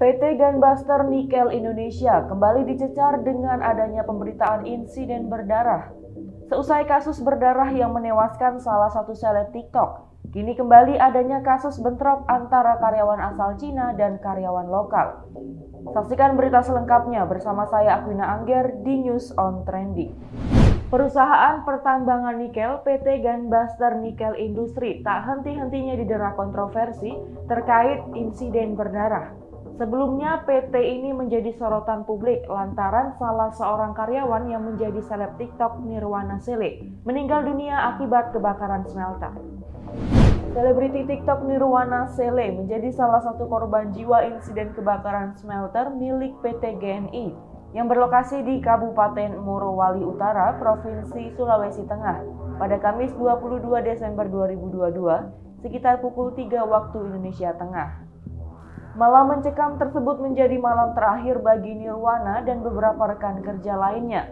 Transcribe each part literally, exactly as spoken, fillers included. P T Gunbuster Nickel Indonesia kembali dicecar dengan adanya pemberitaan insiden berdarah. Seusai kasus berdarah yang menewaskan salah satu seleb TikTok, kini kembali adanya kasus bentrok antara karyawan asal Cina dan karyawan lokal. Saksikan berita selengkapnya bersama saya Akwina Angger di News on Trending. Perusahaan pertambangan nikel P T Gunbuster Nickel Industry tak henti-hentinya didera kontroversi terkait insiden berdarah. Sebelumnya, P T ini menjadi sorotan publik lantaran salah seorang karyawan yang menjadi seleb TikTok, Nirwana Seele, meninggal dunia akibat kebakaran smelter. Selebriti TikTok Nirwana Seele menjadi salah satu korban jiwa insiden kebakaran smelter milik P T G N I yang berlokasi di Kabupaten Morowali Utara, Provinsi Sulawesi Tengah pada Kamis dua puluh dua Desember dua ribu dua puluh dua sekitar pukul tiga waktu Indonesia Tengah. Malam mencekam tersebut menjadi malam terakhir bagi Nirwana dan beberapa rekan kerja lainnya.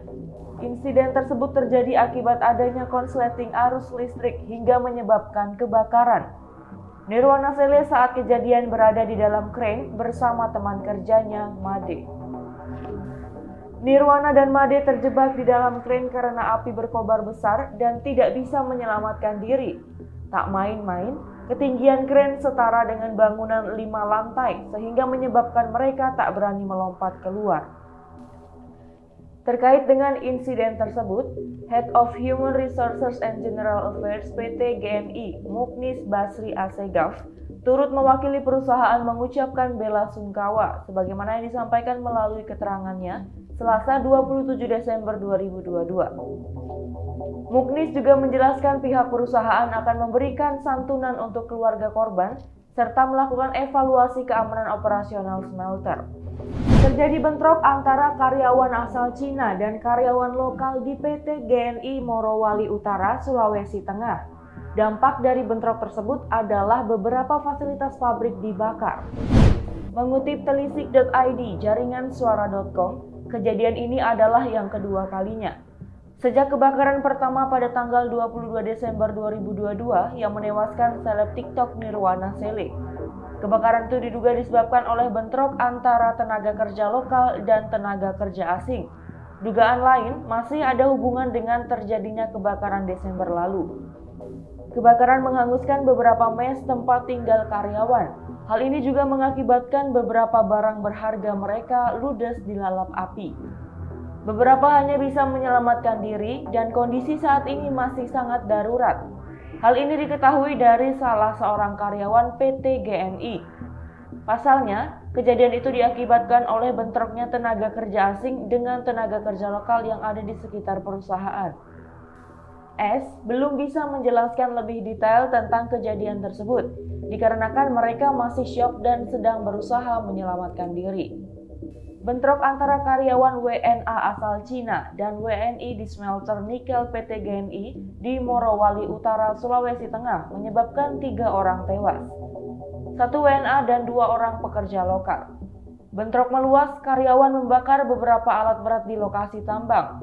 Insiden tersebut terjadi akibat adanya konsleting arus listrik hingga menyebabkan kebakaran. Nirwana Seele saat kejadian berada di dalam crane bersama teman kerjanya, Made. Nirwana dan Made terjebak di dalam crane karena api berkobar besar dan tidak bisa menyelamatkan diri. Tak main-main, ketinggian kren setara dengan bangunan lima lantai sehingga menyebabkan mereka tak berani melompat keluar. Terkait dengan insiden tersebut, Head of Human Resources and General Affairs P T G N I Muknis Basri Asegaf turut mewakili perusahaan mengucapkan bela sungkawa sebagaimana yang disampaikan melalui keterangannya Selasa dua puluh tujuh Desember dua ribu dua puluh dua. Muknis juga menjelaskan pihak perusahaan akan memberikan santunan untuk keluarga korban serta melakukan evaluasi keamanan operasional smelter. Terjadi bentrok antara karyawan asal Cina dan karyawan lokal di P T G N I Morowali Utara, Sulawesi Tengah. Dampak dari bentrok tersebut adalah beberapa fasilitas pabrik dibakar. Mengutip telisik titik i d jaringan Suara titik com, kejadian ini adalah yang kedua kalinya. Sejak kebakaran pertama pada tanggal dua puluh dua Desember dua ribu dua puluh dua yang menewaskan seleb TikTok Nirwana Seele. Kebakaran itu diduga disebabkan oleh bentrok antara tenaga kerja lokal dan tenaga kerja asing. Dugaan lain masih ada hubungan dengan terjadinya kebakaran Desember lalu. Kebakaran menghanguskan beberapa mes tempat tinggal karyawan. Hal ini juga mengakibatkan beberapa barang berharga mereka ludes dilalap api. Beberapa hanya bisa menyelamatkan diri dan kondisi saat ini masih sangat darurat. Hal ini diketahui dari salah seorang karyawan P T G N I. Pasalnya, kejadian itu diakibatkan oleh bentroknya tenaga kerja asing dengan tenaga kerja lokal yang ada di sekitar perusahaan. S belum bisa menjelaskan lebih detail tentang kejadian tersebut, dikarenakan mereka masih syok dan sedang berusaha menyelamatkan diri. Bentrok antara karyawan W N A asal Cina dan W N I di smelter nikel P T G N I di Morowali Utara, Sulawesi Tengah menyebabkan tiga orang tewas. Satu W N A dan dua orang pekerja lokal. Bentrok meluas, karyawan membakar beberapa alat berat di lokasi tambang.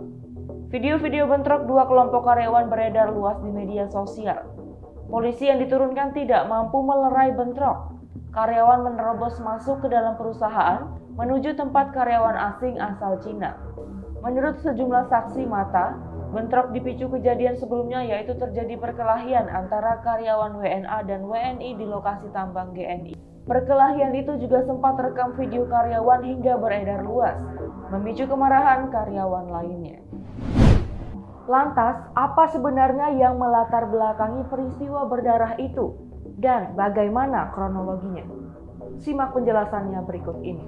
Video-video bentrok dua kelompok karyawan beredar luas di media sosial. Polisi yang diturunkan tidak mampu melerai bentrok. Karyawan menerobos masuk ke dalam perusahaan menuju tempat karyawan asing asal Cina. Menurut sejumlah saksi mata, bentrok dipicu kejadian sebelumnya yaitu terjadi perkelahian antara karyawan W N A dan W N I di lokasi tambang G N I. Perkelahian itu juga sempat rekam video karyawan hingga beredar luas, memicu kemarahan karyawan lainnya. Lantas, apa sebenarnya yang melatar belakangi peristiwa berdarah itu? Dan bagaimana kronologinya? Simak penjelasannya berikut ini.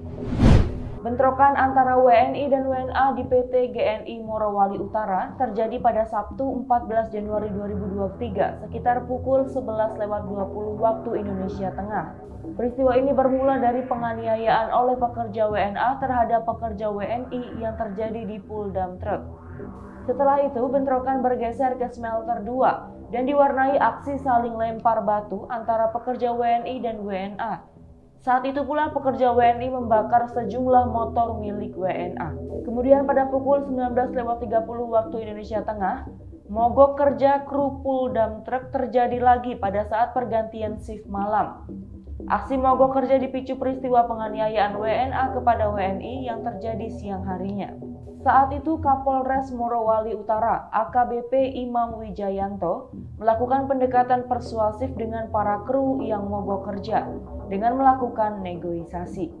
Bentrokan antara W N I dan W N A di P T G N I Morowali Utara terjadi pada Sabtu empat belas Januari dua ribu dua puluh tiga sekitar pukul sebelas lewat dua puluh waktu Indonesia Tengah. Peristiwa ini bermula dari penganiayaan oleh pekerja W N A terhadap pekerja W N I yang terjadi di pul dump truck. Setelah itu, bentrokan bergeser ke smelter dua dan diwarnai aksi saling lempar batu antara pekerja W N I dan W N A. Saat itu pula pekerja W N I membakar sejumlah motor milik W N A. Kemudian pada pukul sembilan belas lewat tiga puluh waktu Indonesia Tengah, mogok kerja kru pul dump truck terjadi lagi pada saat pergantian shift malam. Aksi mogok kerja dipicu peristiwa penganiayaan W N A kepada W N I yang terjadi siang harinya. Saat itu Kapolres Morowali Utara A K B P Imam Wijayanto melakukan pendekatan persuasif dengan para kru yang mogok kerja dengan melakukan negosiasi.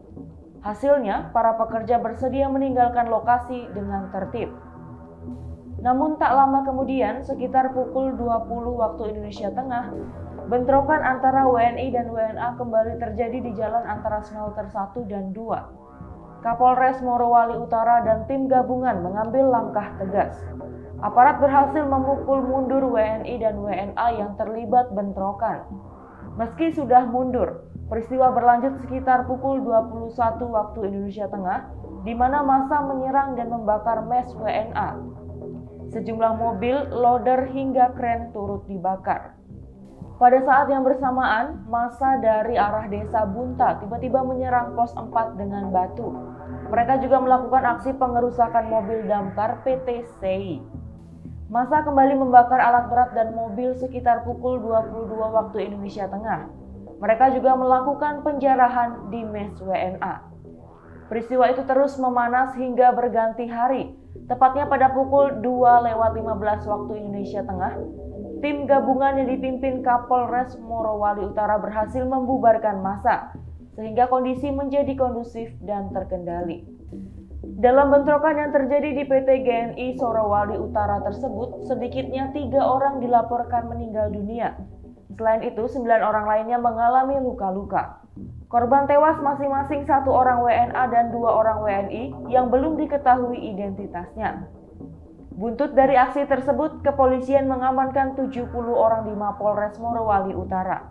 Hasilnya, para pekerja bersedia meninggalkan lokasi dengan tertib. Namun tak lama kemudian, sekitar pukul dua puluh waktu Indonesia Tengah, bentrokan antara W N I dan W N A kembali terjadi di jalan antara smelter satu dan dua. Kapolres Morowali Utara dan tim gabungan mengambil langkah tegas. Aparat berhasil memukul mundur W N I dan W N A yang terlibat bentrokan. Meski sudah mundur, peristiwa berlanjut sekitar pukul dua puluh satu waktu Indonesia Tengah, di mana massa menyerang dan membakar mes W N A. Sejumlah mobil, loader hingga kren turut dibakar. Pada saat yang bersamaan, massa dari arah desa Bunta tiba-tiba menyerang pos empat dengan batu. Mereka juga melakukan aksi pengerusakan mobil damkar P T S E I. Massa kembali membakar alat berat dan mobil sekitar pukul dua puluh dua waktu Indonesia Tengah. Mereka juga melakukan penjarahan di mes W N A. Peristiwa itu terus memanas hingga berganti hari. Tepatnya pada pukul dua lewat lima belas waktu Indonesia Tengah, tim gabungan yang dipimpin Kapolres Morowali Utara berhasil membubarkan massa, sehingga kondisi menjadi kondusif dan terkendali. Dalam bentrokan yang terjadi di P T G N I Morowali Utara tersebut, sedikitnya tiga orang dilaporkan meninggal dunia. Selain itu, sembilan orang lainnya mengalami luka-luka. Korban tewas masing-masing satu orang W N A dan dua orang W N I yang belum diketahui identitasnya. Buntut dari aksi tersebut, kepolisian mengamankan tujuh puluh orang di Mapolres Morowali Utara.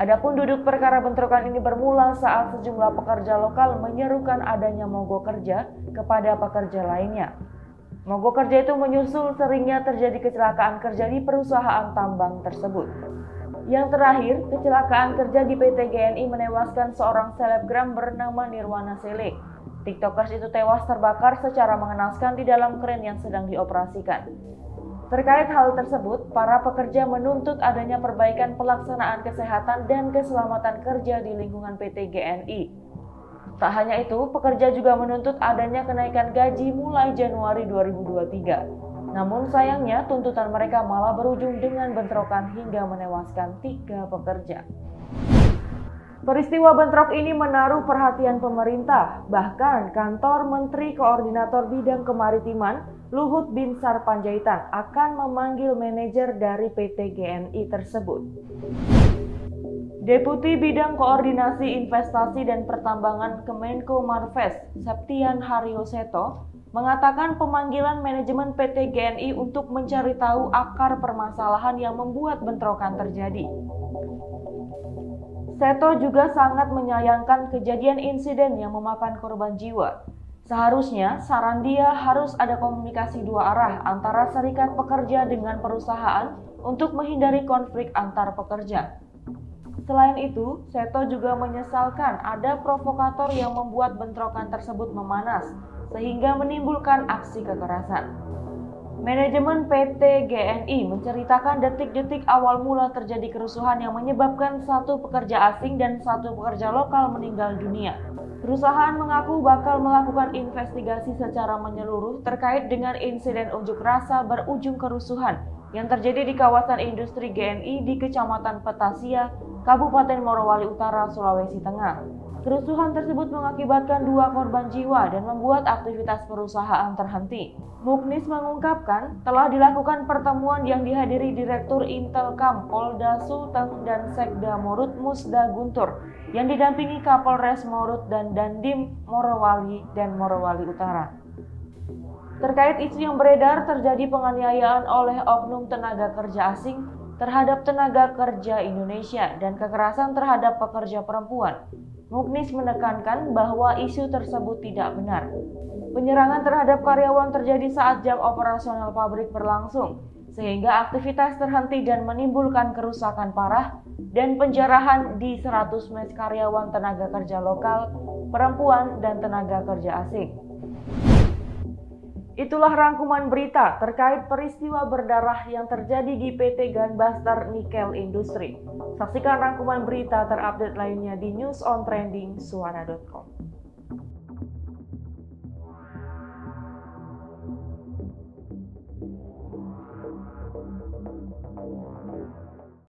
Adapun duduk perkara bentrokan ini bermula saat sejumlah pekerja lokal menyerukan adanya mogok kerja kepada pekerja lainnya. Mogok kerja itu menyusul seringnya terjadi kecelakaan kerja di perusahaan tambang tersebut. Yang terakhir, kecelakaan kerja di P T G N I menewaskan seorang selebgram bernama Nirwana Seele. TikTokers itu tewas terbakar secara mengenaskan di dalam kren yang sedang dioperasikan. Terkait hal tersebut, para pekerja menuntut adanya perbaikan pelaksanaan kesehatan dan keselamatan kerja di lingkungan P T G N I. Tak hanya itu, pekerja juga menuntut adanya kenaikan gaji mulai Januari dua ribu dua puluh tiga. Namun sayangnya, tuntutan mereka malah berujung dengan bentrokan hingga menewaskan tiga pekerja. Peristiwa bentrok ini menaruh perhatian pemerintah, bahkan kantor Menteri Koordinator Bidang Kemaritiman Luhut Binsar Panjaitan akan memanggil manajer dari P T G N I tersebut. Deputi Bidang Koordinasi Investasi dan Pertambangan Kemenko Marves, Septian Haryoseto, mengatakan pemanggilan manajemen P T G N I untuk mencari tahu akar permasalahan yang membuat bentrokan terjadi. Seto juga sangat menyayangkan kejadian insiden yang memakan korban jiwa. Seharusnya, saran dia harus ada komunikasi dua arah antara serikat pekerja dengan perusahaan untuk menghindari konflik antar pekerja. Selain itu, Seto juga menyesalkan ada provokator yang membuat bentrokan tersebut memanas, sehingga menimbulkan aksi kekerasan. Manajemen P T G N I menceritakan detik-detik awal mula terjadi kerusuhan yang menyebabkan satu pekerja asing dan satu pekerja lokal meninggal dunia. Perusahaan mengaku bakal melakukan investigasi secara menyeluruh terkait dengan insiden unjuk rasa berujung kerusuhan yang terjadi di kawasan industri G N I di Kecamatan Petasia, Kabupaten Morowali Utara, Sulawesi Tengah. Kerusuhan tersebut mengakibatkan dua korban jiwa dan membuat aktivitas perusahaan terhenti. Muknis mengungkapkan telah dilakukan pertemuan yang dihadiri Direktur Intelkam Polda Sulteng dan Sekda Morut Musda Guntur yang didampingi Kapolres Morut dan Dandim Morowali dan Morowali Utara. Terkait isu yang beredar terjadi penganiayaan oleh oknum tenaga kerja asing terhadap tenaga kerja Indonesia dan kekerasan terhadap pekerja perempuan. Muknis menekankan bahwa isu tersebut tidak benar. Penyerangan terhadap karyawan terjadi saat jam operasional pabrik berlangsung, sehingga aktivitas terhenti dan menimbulkan kerusakan parah dan penjarahan di seratus mes karyawan tenaga kerja lokal, perempuan, dan tenaga kerja asing. Itulah rangkuman berita terkait peristiwa berdarah yang terjadi di P T Gunbuster Nickel Industry. Saksikan rangkuman berita terupdate lainnya di News on Trending Suara dot com.